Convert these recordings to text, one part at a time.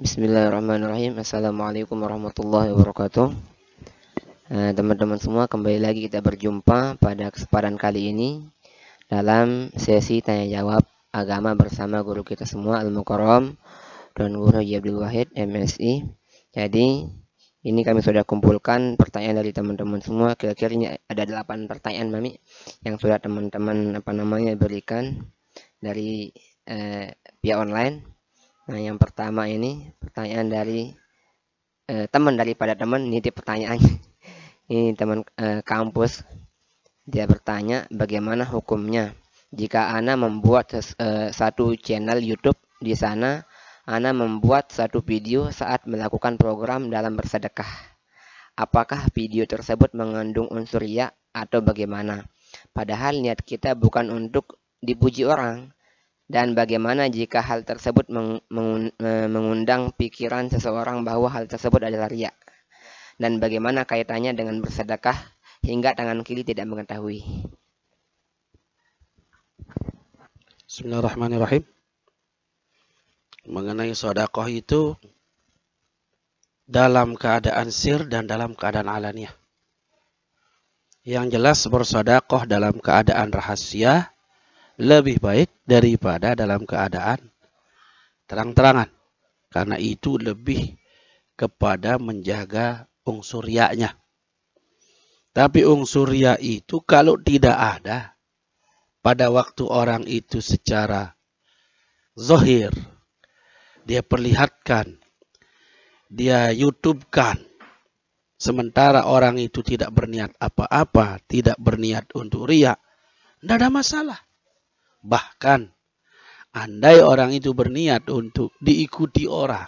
Bismillahirrahmanirrahim. Assalamualaikum warahmatullahi wabarakatuh. Teman-teman semua, kembali lagi kita berjumpa pada kesempatan kali ini dalam sesi tanya jawab agama bersama guru kita semua Al-Mukarram dan guru Abdul Wahid MSI. Jadi ini kami sudah kumpulkan pertanyaan dari teman-teman semua. Kira-kira ini ada 8 pertanyaan Mami yang sudah teman-teman berikan dari via online. Nah, yang pertama ini pertanyaan dari teman daripada teman, nitip pertanyaannya. Ini teman kampus, dia bertanya, bagaimana hukumnya jika Ana membuat satu channel YouTube, di sana Ana membuat satu video saat melakukan program dalam bersedekah. Apakah video tersebut mengandung unsur riya atau bagaimana? Padahal niat kita bukan untuk dipuji orang. Dan bagaimana jika hal tersebut mengundang pikiran seseorang bahwa hal tersebut adalah riya? Dan bagaimana kaitannya dengan bersedekah hingga tangan kiri tidak mengetahui? Bismillahirrahmanirrahim. Mengenai sedekah itu dalam keadaan sir dan dalam keadaan alaniah. Yang jelas bersedekah dalam keadaan rahasia lebih baik daripada dalam keadaan terang-terangan, karena itu lebih kepada menjaga unsur riyanya. Tapi unsur riya itu kalau tidak ada pada waktu orang itu secara zahir, dia perlihatkan, dia YouTube-kan, sementara orang itu tidak berniat apa-apa, tidak berniat untuk riya, tidak ada masalah. Bahkan, andai orang itu berniat untuk diikuti orang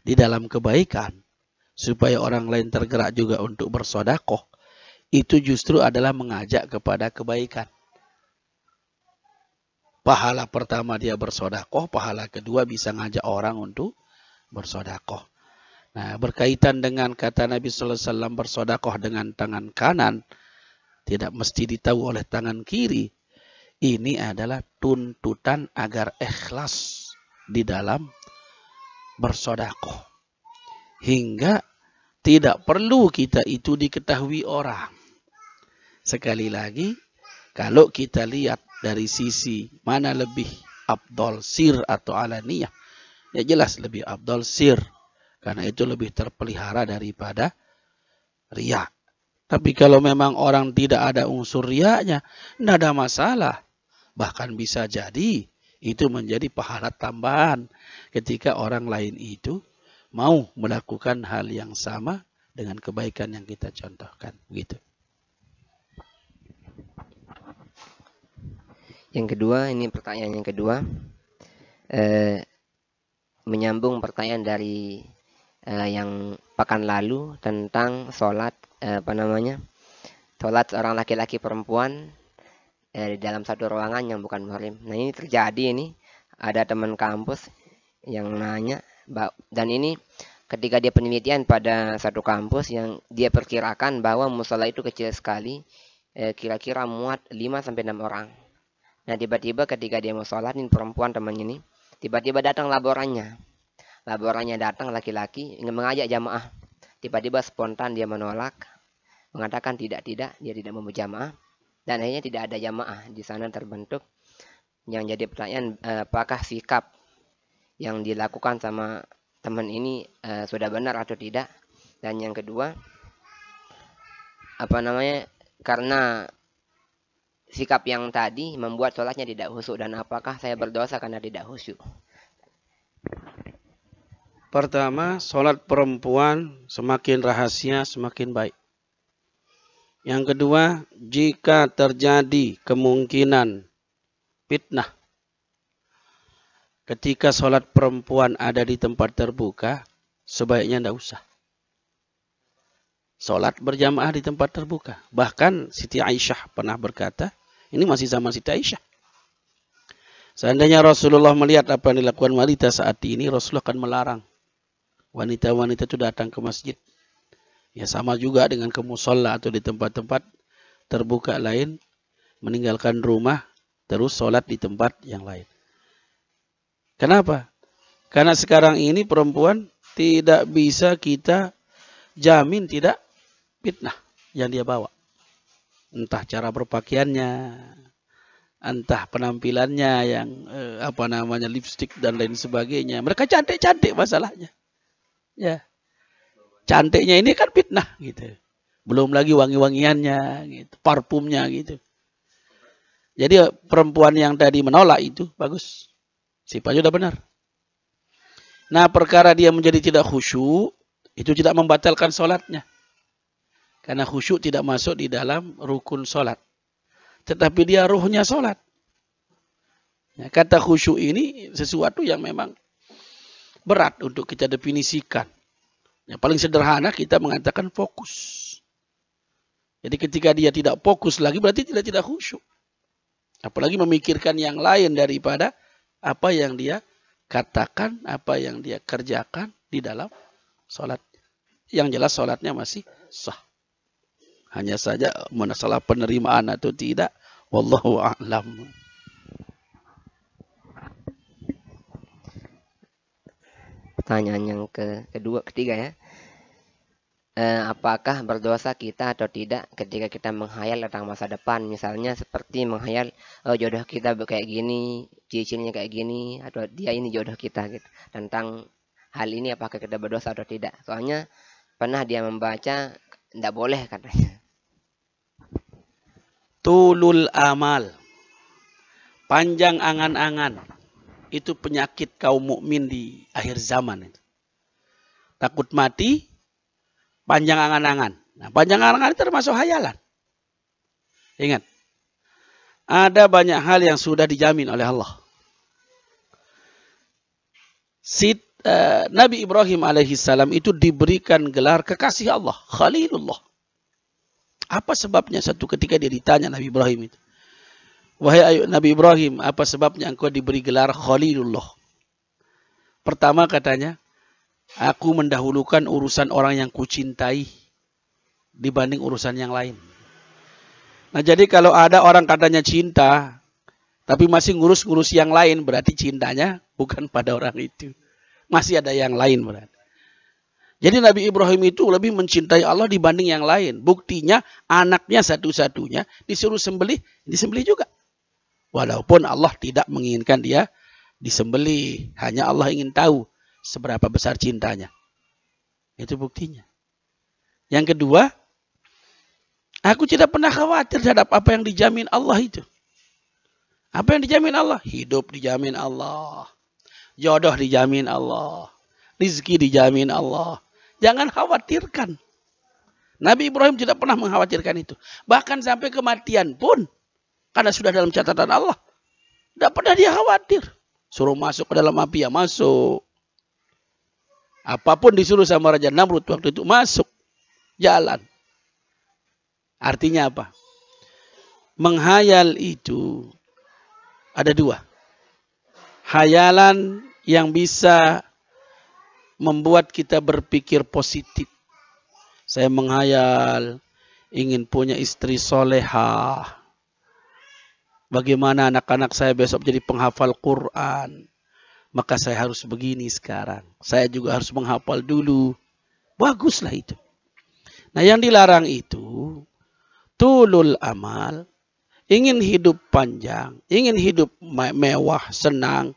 di dalam kebaikan, supaya orang lain tergerak juga untuk bersedekah, itu justru adalah mengajak kepada kebaikan. Pahala pertama dia bersedekah, pahala kedua bisa ngajak orang untuk bersedekah. Nah, berkaitan dengan kata Nabi Sallallahu Alaihi Wasallam, bersedekah dengan tangan kanan tidak mesti ditahu oleh tangan kiri. Ini adalah tuntutan agar ikhlas di dalam bersedekah, hingga tidak perlu kita itu diketahui orang. Sekali lagi, kalau kita lihat dari sisi mana lebih afdal, sir atau alaniyah, ya jelas lebih afdal sir, karena itu lebih terpelihara daripada riya. Tapi kalau memang orang tidak ada unsur riyanya, tidak ada masalah. Bahkan bisa jadi itu menjadi pahala tambahan ketika orang lain itu mau melakukan hal yang sama dengan kebaikan yang kita contohkan. Begitu. Yang kedua, ini pertanyaan yang kedua. Menyambung pertanyaan dari yang pekan lalu tentang sholat, sholat seorang laki-laki perempuan di dalam satu ruangan yang bukan muhrim. Nah, ini terjadi, ini ada teman kampus yang nanya, dan ini ketika dia penelitian pada satu kampus yang dia perkirakan bahwa musola itu kecil sekali, kira-kira muat 5-6 orang. Nah, tiba-tiba ketika dia mau sholat, ini perempuan temannya ini, tiba-tiba datang laborannya. Laborannya datang laki-laki ingin mengajak jamaah. Tiba-tiba spontan dia menolak, mengatakan tidak, dia tidak mau berjamaah. Dan akhirnya tidak ada jamaah di sana terbentuk. Yang jadi pertanyaan, apakah sikap yang dilakukan sama teman ini sudah benar atau tidak? Dan yang kedua, karena sikap yang tadi membuat sholatnya tidak khusyuk, dan apakah saya berdosa karena tidak khusyuk? Pertama, sholat perempuan semakin rahasia semakin baik. Yang kedua, jika terjadi kemungkinan fitnah ketika sholat perempuan ada di tempat terbuka, sebaiknya tidak usah. Sholat berjamaah di tempat terbuka. Bahkan Siti Aisyah pernah berkata, ini masih zaman Siti Aisyah, seandainya Rasulullah melihat apa yang dilakukan wanita saat ini, Rasulullah akan melarang wanita-wanita itu datang ke masjid. Ya, sama juga dengan ke musola atau di tempat-tempat terbuka lain, meninggalkan rumah terus sholat di tempat yang lain. Kenapa? Karena sekarang ini perempuan tidak bisa kita jamin tidak fitnah yang dia bawa. Entah cara berpakaiannya, entah penampilannya yang lipstik dan lain sebagainya. Mereka cantik-cantik masalahnya. Ya. Cantiknya ini kan fitnah gitu. Belum lagi wangi-wangiannya gitu, parfumnya gitu. Jadi perempuan yang tadi menolak itu bagus. Sifatnya sudah benar. Nah, perkara dia menjadi tidak khusyuk, itu tidak membatalkan sholatnya. Karena khusyuk tidak masuk di dalam rukun sholat. Tetapi dia ruhnya sholat. Nah, kata khusyuk ini sesuatu yang memang berat untuk kita definisikan. Yang paling sederhana kita mengatakan fokus. Jadi ketika dia tidak fokus lagi berarti tidak khusyuk. Apalagi memikirkan yang lain daripada apa yang dia katakan, apa yang dia kerjakan di dalam sholat. Yang jelas sholatnya masih sah. Hanya saja masalah penerimaan atau tidak, wallahu a'lam. Pertanyaan yang ketiga ya. Apakah berdosa kita atau tidak ketika kita menghayal tentang masa depan, misalnya seperti menghayal jodoh kita kayak gini, cicilnya kayak gini, atau dia ini jodoh kita gitu. Tentang hal ini apakah kita berdosa atau tidak? Soalnya pernah dia membaca tidak boleh katanya. Tulul amal, panjang angan-angan, itu penyakit kaum mukmin di akhir zaman itu. Takut mati, panjang angan-angan. Nah, panjang angan-angan termasuk hayalan. Ingat, ada banyak hal yang sudah dijamin oleh Allah. Nabi Ibrahim alaihissalam itu diberikan gelar kekasih Allah, Khalilullah. Apa sebabnya satu ketika dia ditanya Nabi Ibrahim itu, wahai Nabi Ibrahim, apa sebabnya engkau diberi gelar Khalilullah? Pertama katanya, aku mendahulukan urusan orang yang kucintai dibanding urusan yang lain. Nah, jadi kalau ada orang katanya cinta, tapi masih ngurus-ngurus yang lain, berarti cintanya bukan pada orang itu. Masih ada yang lain berarti. Jadi Nabi Ibrahim itu lebih mencintai Allah dibanding yang lain. Buktinya anaknya satu-satunya disuruh sembelih, disembelih juga. Walaupun Allah tidak menginginkan dia disembelih, hanya Allah ingin tahu seberapa besar cintanya. Itu buktinya. Yang kedua, aku tidak pernah khawatir terhadap apa yang dijamin Allah itu. Apa yang dijamin Allah? Hidup dijamin Allah. Jodoh dijamin Allah. Rizki dijamin Allah. Jangan khawatirkan. Nabi Ibrahim tidak pernah mengkhawatirkan itu. Bahkan sampai kematian pun, karena sudah dalam catatan Allah, tidak pernah dia khawatir. Suruh masuk ke dalam api, ya masuk. Apapun disuruh sama Raja Namrud waktu itu, masuk, jalan. Artinya apa? Menghayal itu ada dua. Hayalan yang bisa membuat kita berpikir positif. Saya menghayal ingin punya istri solehah. Bagaimana anak-anak saya besok jadi penghafal Quran. Maka saya harus begini sekarang. Saya juga harus menghafal dulu. Baguslah itu. Nah, yang dilarang itu tulul amal. Ingin hidup panjang, ingin hidup mewah, senang.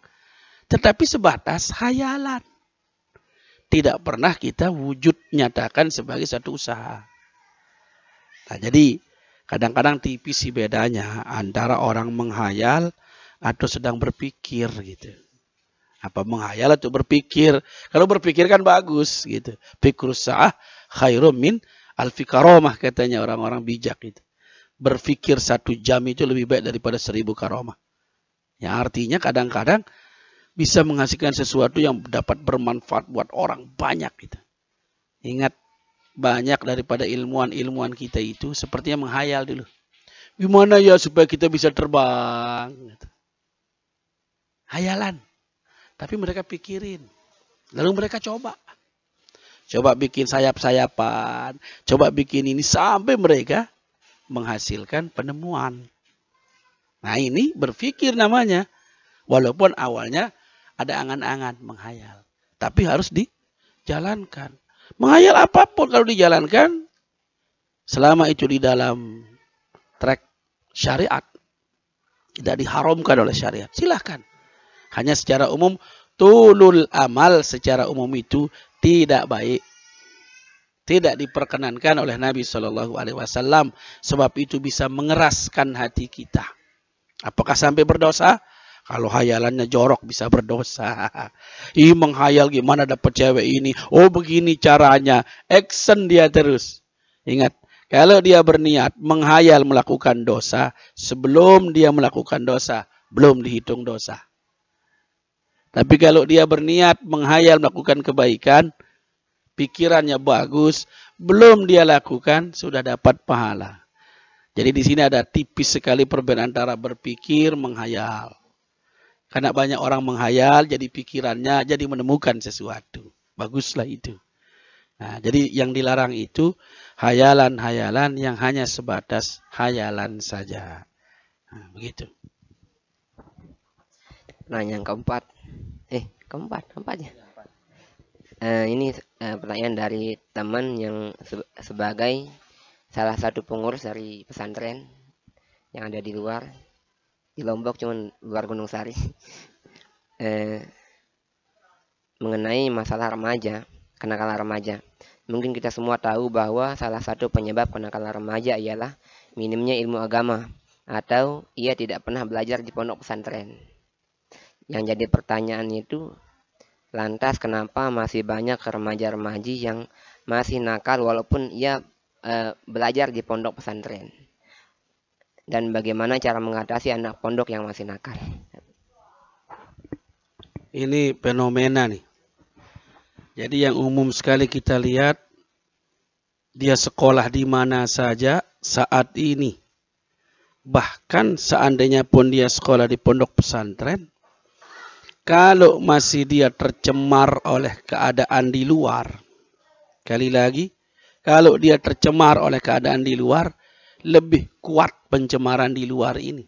Tetapi sebatas khayalan. Tidak pernah kita wujud nyatakan sebagai satu usaha. Nah, jadi kadang-kadang tipis sih bedanya antara orang menghayal atau sedang berpikir gitu. Apa menghayal atau berpikir? Kalau berpikir kan bagus gitu. Fikrus sa'ah khairum min al-fikaromah katanya orang-orang bijak itu. Berpikir satu jam itu lebih baik daripada 1000 karomah. Yang artinya kadang-kadang bisa menghasilkan sesuatu yang dapat bermanfaat buat orang banyak gitu. Ingat, banyak daripada ilmuwan-ilmuwan kita itu sepertinya menghayal dulu. Gimana ya supaya kita bisa terbang? Gitu. Hayalan. Tapi mereka pikirin. Lalu mereka coba. Coba bikin sayap-sayapan. Coba bikin ini. Sampai mereka menghasilkan penemuan. Nah, ini berpikir namanya. Walaupun awalnya ada angan-angan, menghayal. Tapi harus dijalankan. Menghayal apapun kalau dijalankan, selama itu di dalam track syariat, tidak diharamkan oleh syariat, silahkan. Hanya secara umum, tulul amal secara umum itu tidak baik. Tidak diperkenankan oleh Nabi SAW. Sebab itu bisa mengeraskan hati kita. Apakah sampai berdosa? Kalau hayalannya jorok bisa berdosa. Ih, menghayal gimana dapat cewek ini. Oh, begini caranya. Action dia terus. Ingat, kalau dia berniat menghayal melakukan dosa, sebelum dia melakukan dosa, belum dihitung dosa. Tapi kalau dia berniat menghayal melakukan kebaikan, pikirannya bagus, belum dia lakukan, sudah dapat pahala. Jadi di sini ada tipis sekali perbedaan antara berpikir, menghayal. Karena banyak orang menghayal, jadi pikirannya jadi menemukan sesuatu. Baguslah itu. Nah, jadi yang dilarang itu hayalan-hayalan yang hanya sebatas hayalan saja. Nah, begitu. Nah, yang keempat. Keempatnya. Ini pertanyaan dari teman yang sebagai salah satu pengurus dari pesantren yang ada di luar. Di Lombok, cuman luar Gunungsari. Mengenai masalah remaja, kenakalan remaja. Mungkin kita semua tahu bahwa salah satu penyebab kenakalan remaja ialah minimnya ilmu agama, atau ia tidak pernah belajar di pondok pesantren. Yang jadi pertanyaan itu, lantas kenapa masih banyak remaja-remaji yang masih nakal walaupun ia belajar di pondok pesantren? Dan bagaimana cara mengatasi anak pondok yang masih nakal? Ini fenomena nih. Jadi yang umum sekali kita lihat, dia sekolah di mana saja saat ini. Bahkan seandainya pun dia sekolah di pondok pesantren, kalau masih dia tercemar oleh keadaan di luar. Sekali lagi, kalau dia tercemar oleh keadaan di luar, lebih kuat pencemaran di luar ini.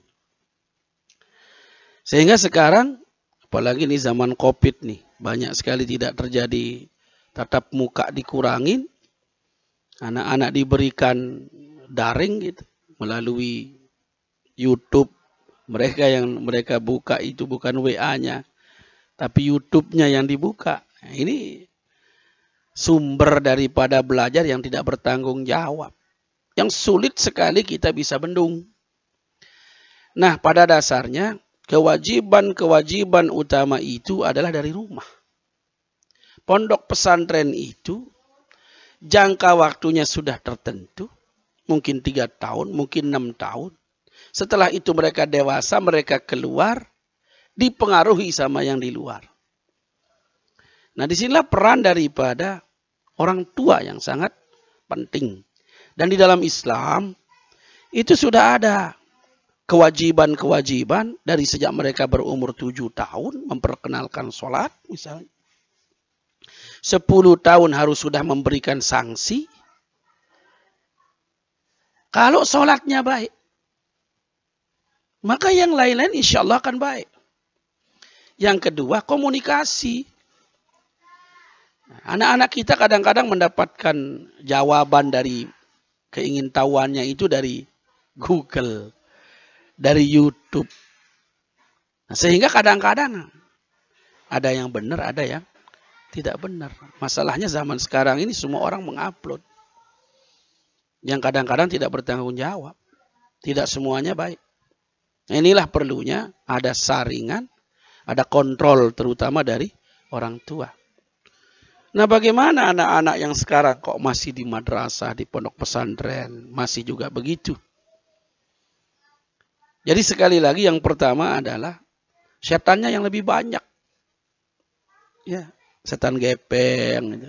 Sehingga sekarang, apalagi ini zaman COVID nih, banyak sekali tidak terjadi tatap muka dikurangin, anak-anak diberikan daring gitu, melalui YouTube. Mereka yang mereka buka itu bukan WA-nya, tapi YouTube-nya yang dibuka. Nah, ini sumber daripada belajar yang tidak bertanggung jawab. Yang sulit sekali kita bisa bendung. Nah, pada dasarnya kewajiban-kewajiban utama itu adalah dari rumah. Pondok pesantren itu jangka waktunya sudah tertentu. Mungkin 3 tahun, mungkin 6 tahun. Setelah itu mereka dewasa, mereka keluar, dipengaruhi sama yang di luar. Nah, disinilah peran daripada orang tua yang sangat penting. Dan di dalam Islam, itu sudah ada kewajiban-kewajiban dari sejak mereka berumur 7 tahun, memperkenalkan sholat misalnya. 10 tahun harus sudah memberikan sanksi. Kalau sholatnya baik, maka yang lain-lain insya Allah akan baik. Yang kedua, komunikasi. Anak-anak kita kadang-kadang mendapatkan jawaban dari keingintahuannya itu dari Google, dari YouTube. Nah, sehingga kadang-kadang ada yang benar, ada yang tidak benar. Masalahnya zaman sekarang ini semua orang mengupload. Yang kadang-kadang tidak bertanggung jawab. Tidak semuanya baik. Nah, inilah perlunya ada saringan, ada kontrol terutama dari orang tua. Nah, bagaimana anak-anak yang sekarang kok masih di madrasah, di pondok pesantren, masih juga begitu? Jadi sekali lagi yang pertama adalah setannya yang lebih banyak. Ya, setan gepeng. Gitu.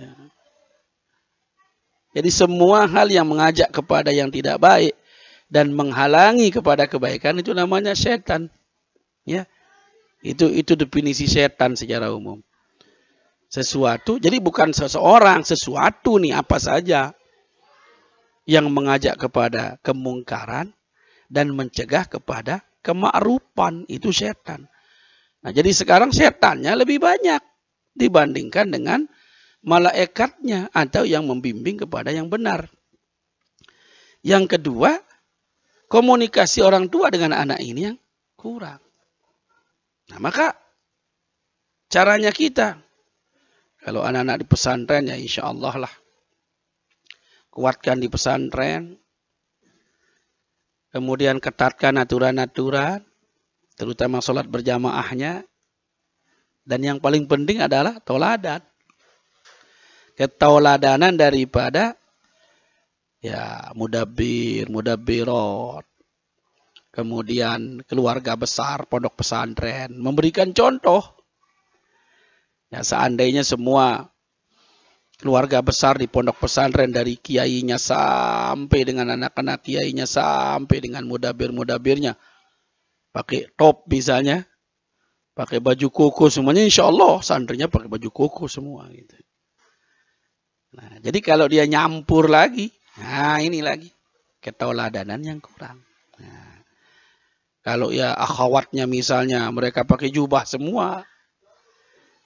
Jadi semua hal yang mengajak kepada yang tidak baik dan menghalangi kepada kebaikan itu namanya setan. Ya. Itu definisi setan secara umum. Sesuatu, jadi bukan seseorang, sesuatu nih apa saja yang mengajak kepada kemungkaran dan mencegah kepada kemakrupan, itu setan. Nah, jadi sekarang setannya lebih banyak dibandingkan dengan malaikatnya atau yang membimbing kepada yang benar. Yang kedua, komunikasi orang tua dengan anak ini yang kurang. Nah, maka caranya kita, kalau anak-anak di pesantren, ya insya Allah lah, kuatkan di pesantren, kemudian ketatkan aturan-aturan, terutama sholat berjamaahnya. Dan yang paling penting adalah tauladan. Ketauladanan daripada ya mudabbir, mudabbirat. Kemudian keluarga besar, pondok pesantren. Memberikan contoh. Ya, seandainya semua keluarga besar di pondok pesantren dari kiainya sampai dengan anak-anak kiainya sampai dengan mudabir-mudabirnya pakai top misalnya, pakai baju koko semuanya, insya Allah santrinya pakai baju koko semua gitu. Nah, jadi kalau dia nyampur lagi, nah ini lagi ketauladanan yang kurang. Nah, kalau ya akhwatnya misalnya mereka pakai jubah semua,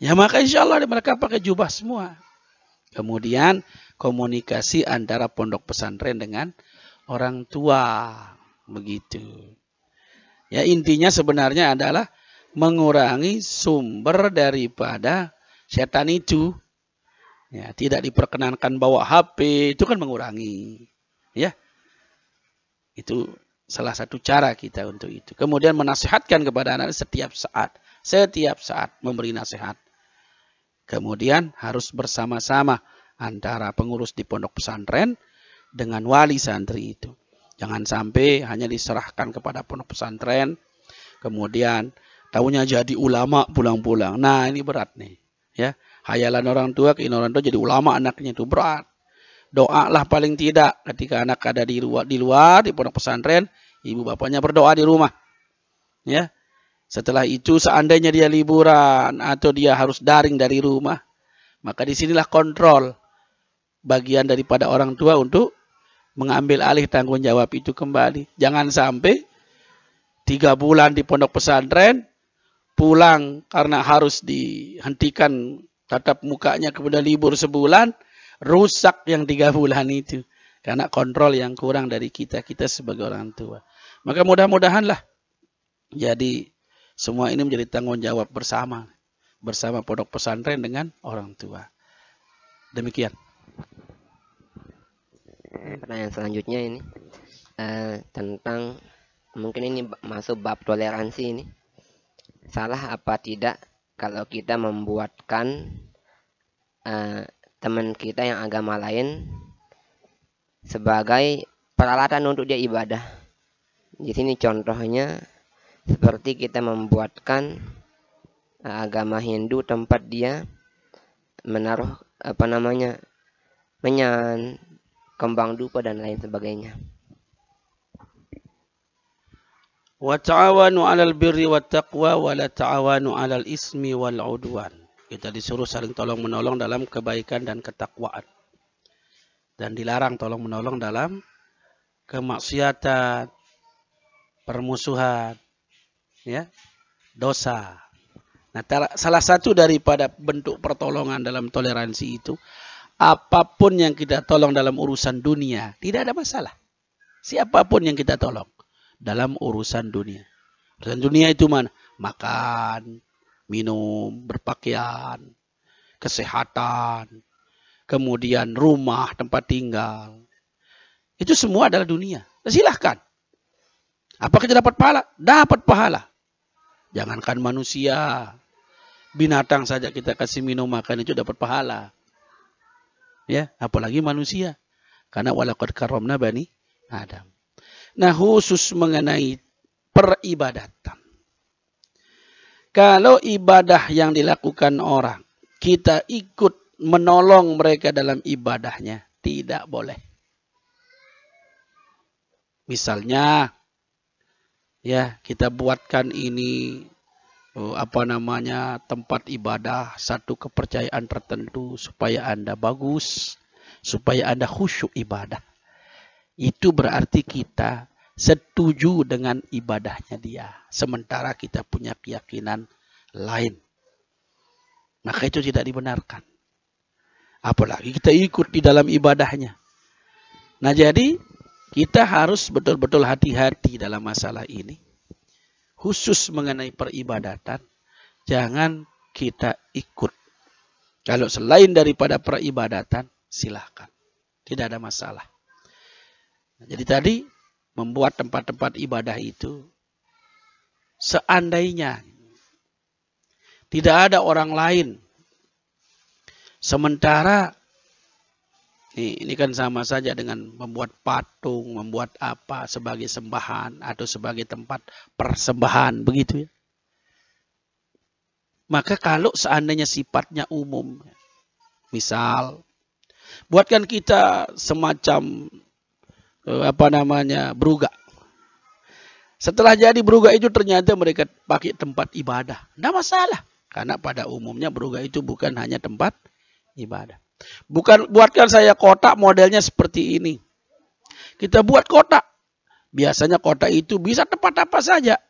ya maka insya Allah mereka pakai jubah semua. Kemudian komunikasi antara pondok pesantren dengan orang tua, begitu. Ya intinya sebenarnya adalah mengurangi sumber daripada setan itu. Ya, tidak diperkenankan bawa HP, itu kan mengurangi. Ya, itu salah satu cara kita untuk itu. Kemudian menasihatkan kepada anak setiap saat memberi nasihat. Kemudian harus bersama-sama antara pengurus di pondok pesantren dengan wali santri itu. Jangan sampai hanya diserahkan kepada pondok pesantren, kemudian tahunya jadi ulama pulang-pulang. Nah ini berat nih. Ya, khayalan orang tua, keinginan orang tua jadi ulama anaknya itu berat. Doalah paling tidak ketika anak ada di luar di pondok pesantren, ibu bapaknya berdoa di rumah. Ya. Setelah itu seandainya dia liburan atau dia harus daring dari rumah, maka disinilah kontrol bagian daripada orang tua untuk mengambil alih tanggung jawab itu kembali. Jangan sampai 3 bulan di pondok pesantren, pulang karena harus dihentikan tatap mukanya, kemudian libur sebulan, rusak yang 3 bulan itu. Karena kontrol yang kurang dari kita sebagai orang tua. Maka mudah-mudahan lah jadi semua ini menjadi tanggung jawab bersama pondok pesantren dengan orang tua. Demikian. Pertanyaan selanjutnya ini tentang mungkin ini masuk bab toleransi ini. Salah apa tidak kalau kita membuatkan teman kita yang agama lain sebagai peralatan untuk dia ibadah? Di sini contohnya seperti kita membuatkan agama Hindu tempat dia menaruh menyan, kembang dupa dan lain sebagainya. Wa ta'awanu 'alal birri wat taqwa wa la ta'awanu 'alal ismi wal 'udwan. Kita disuruh saling tolong-menolong dalam kebaikan dan ketakwaan. Dan dilarang tolong-menolong dalam kemaksiatan, permusuhan, ya, dosa. Nah, salah satu daripada bentuk pertolongan dalam toleransi itu, apapun yang kita tolong dalam urusan dunia, tidak ada masalah. Siapapun yang kita tolong dalam urusan dunia. Urusan dunia itu mana? Makan, minum, berpakaian, kesehatan, kemudian rumah, tempat tinggal. Itu semua adalah dunia. Nah, silahkan. Apa kita dapat pahala? Dapat pahala. Jangankan manusia, binatang saja kita kasih minum makan itu dapat pahala. Ya, apalagi manusia. Karena walaqad karramna bani Adam. Nah, khusus mengenai peribadatan. Kalau ibadah yang dilakukan orang, kita ikut menolong mereka dalam ibadahnya, tidak boleh. Misalnya, ya, kita buatkan ini tempat ibadah satu kepercayaan tertentu supaya Anda bagus, supaya Anda khusyuk ibadah. Itu berarti kita setuju dengan ibadahnya dia, sementara kita punya keyakinan lain. Maka itu tidak dibenarkan. Apalagi kita ikut di dalam ibadahnya. Nah, jadi kita harus betul-betul hati-hati dalam masalah ini. Khusus mengenai peribadatan, jangan kita ikut. Kalau selain daripada peribadatan, silahkan. Tidak ada masalah. Nah, jadi tadi membuat tempat-tempat ibadah itu seandainya tidak ada orang lain. Sementara ini kan sama saja dengan membuat patung, membuat apa sebagai sembahan atau sebagai tempat persembahan, begitu ya. Maka kalau seandainya sifatnya umum, misal buatkan kita semacam berugak. Setelah jadi berugak itu ternyata mereka pakai tempat ibadah. Tidak masalah. Karena pada umumnya berugak itu bukan hanya tempat ibadah. Bukan buatkan saya kotak modelnya seperti ini. Kita buat kotak. Biasanya kotak itu bisa tempat apa saja.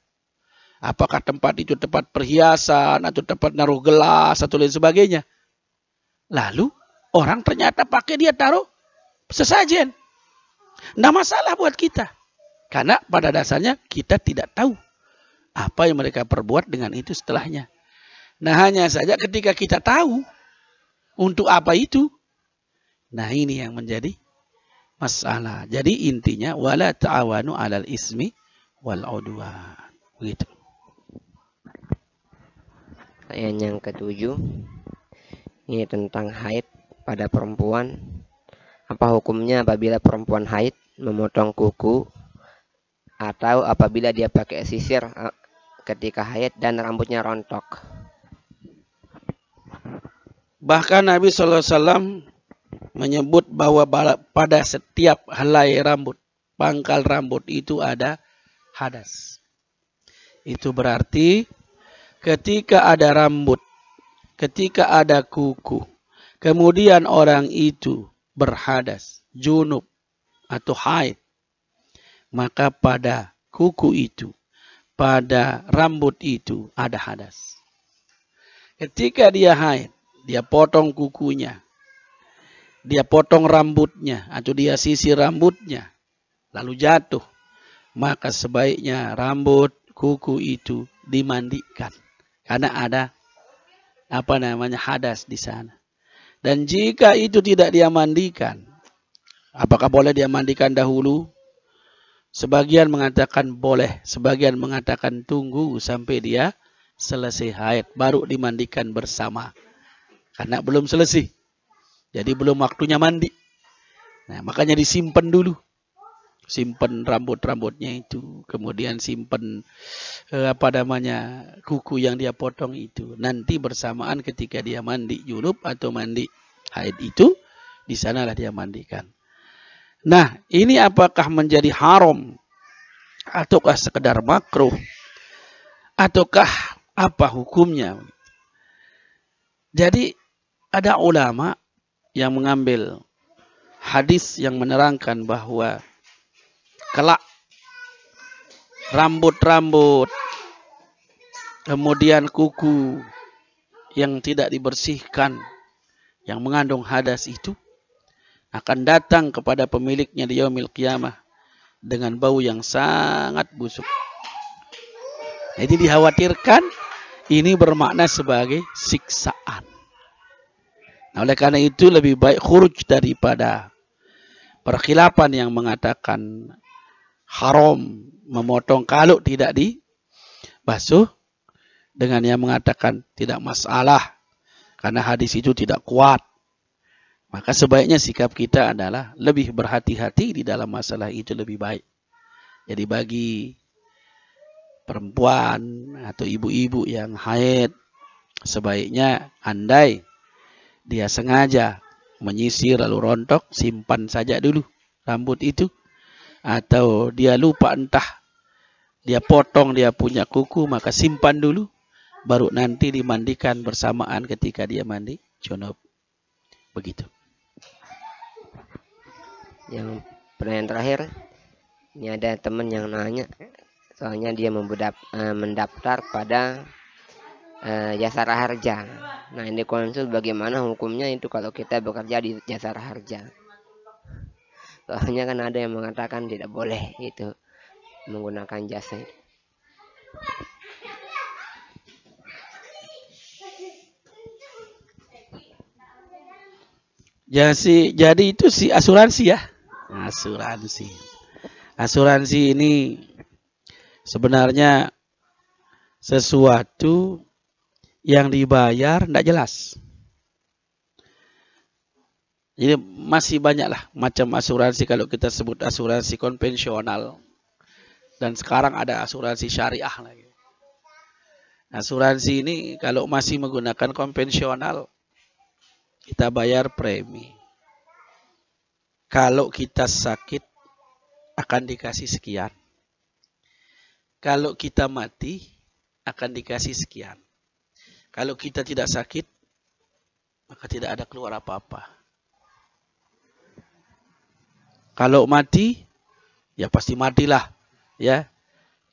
Apakah tempat itu tempat perhiasan, atau tempat naruh gelas, atau lain sebagainya. Lalu orang ternyata pakai dia taruh sesajen. Tidak masalah buat kita. Karena pada dasarnya kita tidak tahu apa yang mereka perbuat dengan itu setelahnya. Nah, hanya saja ketika kita tahu untuk apa itu, nah ini yang menjadi masalah. Jadi intinya wala ta'awanu 'alal ismi wal 'udwan. Begitu. Ayat yang ke-7 ini tentang haid pada perempuan. Apa hukumnya apabila perempuan haid memotong kuku? Atau apabila dia pakai sisir ketika haid dan rambutnya rontok. Bahkan Nabi SAW menyebut bahwa pada setiap helai rambut, pangkal rambut itu ada hadas. Itu berarti ketika ada rambut, ketika ada kuku, kemudian orang itu berhadas, junub atau haid. Maka pada kuku itu, pada rambut itu ada hadas. Ketika dia haid, dia potong kukunya, dia potong rambutnya, atau dia sisir rambutnya, lalu jatuh. Maka sebaiknya rambut kuku itu dimandikan. Karena ada hadas di sana. Dan jika itu tidak dia mandikan, apakah boleh dia mandikan dahulu? Sebagian mengatakan boleh, sebagian mengatakan tunggu sampai dia selesai haid, baru dimandikan bersama. Karena belum selesai, jadi belum waktunya mandi. Nah, makanya disimpan dulu. Simpan rambut-rambutnya itu, kemudian simpan kuku yang dia potong itu. Nanti bersamaan ketika dia mandi junub atau mandi haid itu, di sanalah dia mandikan. Nah, ini apakah menjadi haram ataukah sekedar makruh ataukah apa hukumnya? Jadi ada ulama yang mengambil hadis yang menerangkan bahwa kelak rambut-rambut kemudian kuku yang tidak dibersihkan yang mengandung hadas itu akan datang kepada pemiliknya di yaumil qiyamah dengan bau yang sangat busuk. Jadi dikhawatirkan ini bermakna sebagai siksaan. Nah, oleh karena itu lebih baik khuruj daripada perkhilafan yang mengatakan haram memotong kalau tidak dibasuh dengan yang mengatakan tidak masalah karena hadis itu tidak kuat. Maka sebaiknya sikap kita adalah lebih berhati-hati di dalam masalah itu lebih baik. Jadi bagi perempuan atau ibu-ibu yang haid, sebaiknya andai dia sengaja menyisir lalu rontok, simpan saja dulu rambut itu. Atau dia lupa entah, dia potong dia punya kuku, maka simpan dulu. Baru nanti dimandikan bersamaan ketika dia mandi junub. Begitu. Yang pertanyaan terakhir, ini ada teman yang nanya, soalnya dia mendaftar pada Jasa Raharja. Nah, ini konsul bagaimana hukumnya itu kalau kita bekerja di Jasa Raharja? Soalnya kan ada yang mengatakan tidak boleh itu menggunakan jasa. Jadi itu si asuransi ya. Asuransi ini sebenarnya sesuatu yang dibayar tidak jelas. Jadi masih banyaklah macam asuransi. Kalau kita sebut asuransi konvensional, dan sekarang ada asuransi syariah lagi. Asuransi ini kalau masih menggunakan konvensional, kita bayar premi. Kalau kita sakit akan dikasih sekian. Kalau kita mati akan dikasih sekian. Kalau kita tidak sakit maka tidak ada keluar apa-apa. Kalau mati ya pasti matilah ya.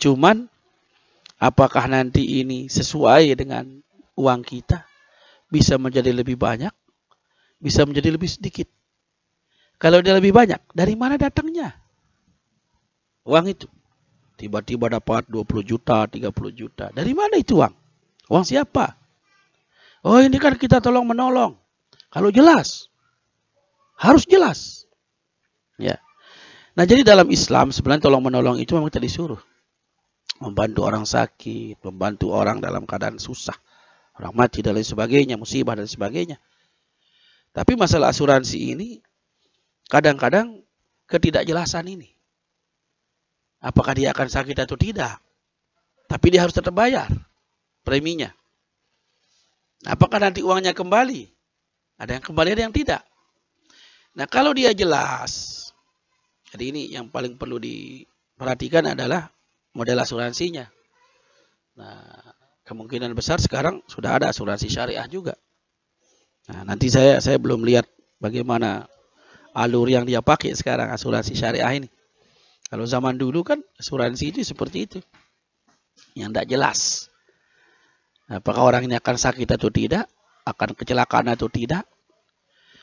Cuman apakah nanti ini sesuai dengan uang kita? Bisa menjadi lebih banyak, bisa menjadi lebih sedikit. Kalau dia lebih banyak, dari mana datangnya uang itu? Tiba-tiba dapat 20 juta, 30 juta. Dari mana itu uang? Uang siapa? Oh, ini kan kita tolong menolong. Kalau jelas, harus jelas. Ya. Nah, jadi dalam Islam sebenarnya tolong menolong itu memang kita disuruh. Membantu orang sakit, membantu orang dalam keadaan susah, orang mati dan lain sebagainya, musibah dan sebagainya. Tapi masalah asuransi ini kadang-kadang ketidakjelasan ini. Apakah dia akan sakit atau tidak? Tapi dia harus tetap bayar preminya. Apakah nanti uangnya kembali? Ada yang kembali, ada yang tidak. Nah, kalau dia jelas. Jadi ini yang paling perlu diperhatikan adalah model asuransinya. Nah, kemungkinan besar sekarang sudah ada asuransi syariah juga. Nah, nanti saya belum lihat bagaimana alur yang dia pakai sekarang asuransi syariah ini. Kalau zaman dulu kan asuransi itu seperti itu, yang tidak jelas. Apakah orang ini akan sakit atau tidak, akan kecelakaan atau tidak?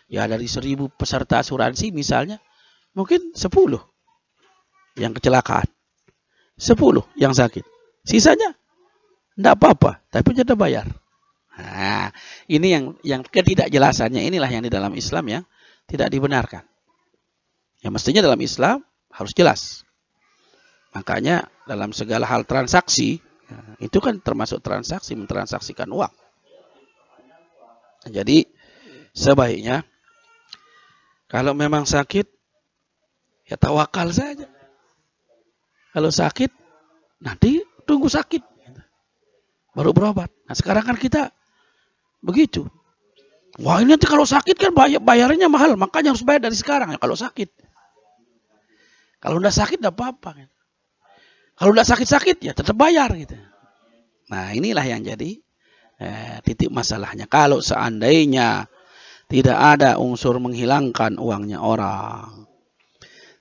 Ya dari 1000 peserta asuransi misalnya, mungkin 10 yang kecelakaan, 10 yang sakit, sisanya tidak apa-apa, tapi sudah bayar. Nah, ini yang ketidakjelasannya inilah yang di dalam Islam yang tidak dibenarkan. Ya mestinya dalam Islam harus jelas. Makanya dalam segala hal transaksi, itu kan termasuk transaksi, mentransaksikan uang. Jadi sebaiknya kalau memang sakit, ya tawakal saja. Kalau sakit, nanti tunggu sakit, baru berobat. Nah sekarang kan kita begitu. Wah ini nanti kalau sakit kan bayarnya mahal, makanya harus bayar dari sekarang ya kalau sakit. Kalau udah sakit tidak apa-apa. Kalau udah sakit-sakit ya tetap bayar gitu. Nah inilah yang jadi titik masalahnya. Kalau seandainya tidak ada unsur menghilangkan uangnya orang,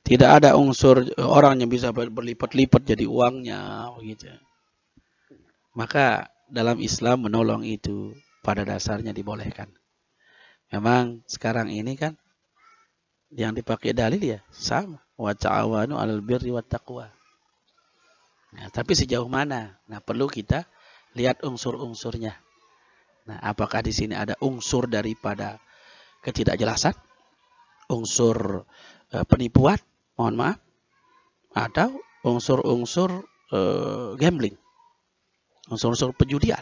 tidak ada unsur orangnya bisa berlipat-lipat jadi uangnya, gitu. Maka dalam Islam menolong itu pada dasarnya dibolehkan. Memang sekarang ini kan yang dipakai dalil ya sama wa ta'awanu 'alal birri wat taqwa. Nah, tapi sejauh mana? Nah, perlu kita lihat unsur-unsurnya. Nah, apakah di sini ada unsur daripada ketidakjelasan? Unsur penipuan, mohon maaf. Atau unsur-unsur gambling. Unsur-unsur penjudian.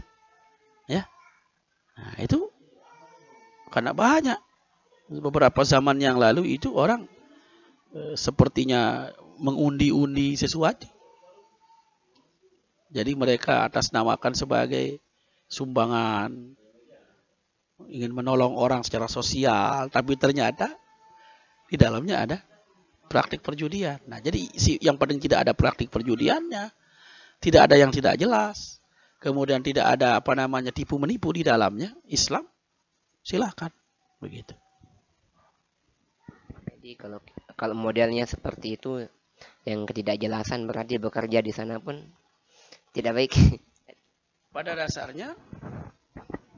Ya. Nah, itu karena banyak. Beberapa zaman yang lalu itu orang sepertinya mengundi-undi sesuatu. Jadi mereka atas namakan sebagai sumbangan, ingin menolong orang secara sosial, tapi ternyata di dalamnya ada praktik perjudian. Nah, jadi yang penting tidak ada praktik perjudiannya, tidak ada yang tidak jelas, kemudian tidak ada tipu menipu di dalamnya. Islam silakan begitu. Jadi kalau modelnya seperti itu yang ketidakjelasan, berarti bekerja di sana pun tidak baik. Pada dasarnya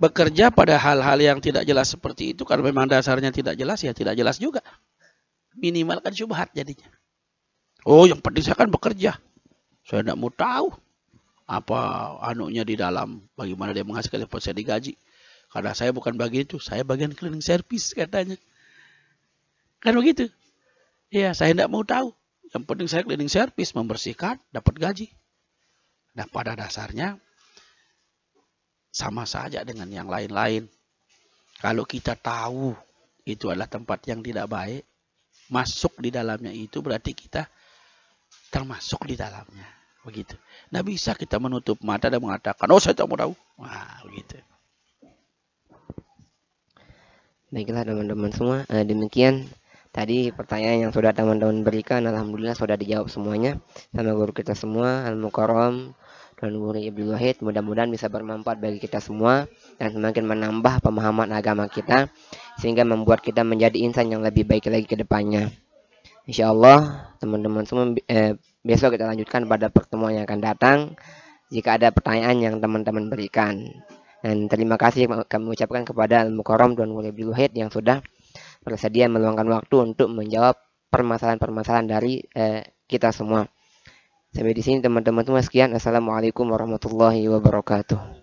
bekerja pada hal-hal yang tidak jelas seperti itu, karena memang dasarnya tidak jelas, ya tidak jelas juga. Minimal kan syubhat jadinya. Oh, yang penting saya kan bekerja. Saya tidak mau tahu apa anunya di dalam, bagaimana dia menghasilkan, dapat saya digaji. Karena saya bukan bagian itu, saya bagian cleaning service katanya. Kan begitu. Ya, saya tidak mau tahu. Yang penting saya cleaning service, membersihkan, dapat gaji. Nah, pada dasarnya sama saja dengan yang lain-lain. Kalau kita tahu itu adalah tempat yang tidak baik, masuk di dalamnya itu berarti kita termasuk di dalamnya. Begitu. Nah, bisa kita menutup mata dan mengatakan, oh saya tak mau tahu. Wah, begitu. Baiklah teman-teman semua, demikian tadi pertanyaan yang sudah teman-teman berikan. Alhamdulillah sudah dijawab semuanya sama guru kita semua, Al-Mukarram dan Guru Abdul Wahid. Mudah-mudahan bisa bermanfaat bagi kita semua dan semakin menambah pemahaman agama kita sehingga membuat kita menjadi insan yang lebih baik lagi ke depannya. Insya Allah teman-teman semua, besok kita lanjutkan pada pertemuan yang akan datang jika ada pertanyaan yang teman-teman berikan. Dan terima kasih kami ucapkan kepada Al-Mukarram dan Guru Abdul Wahid yang sudah bersedia meluangkan waktu untuk menjawab permasalahan-permasalahan dari kita semua. Sampai di sini teman-teman semua, sekian. Assalamualaikum warahmatullahi wabarakatuh.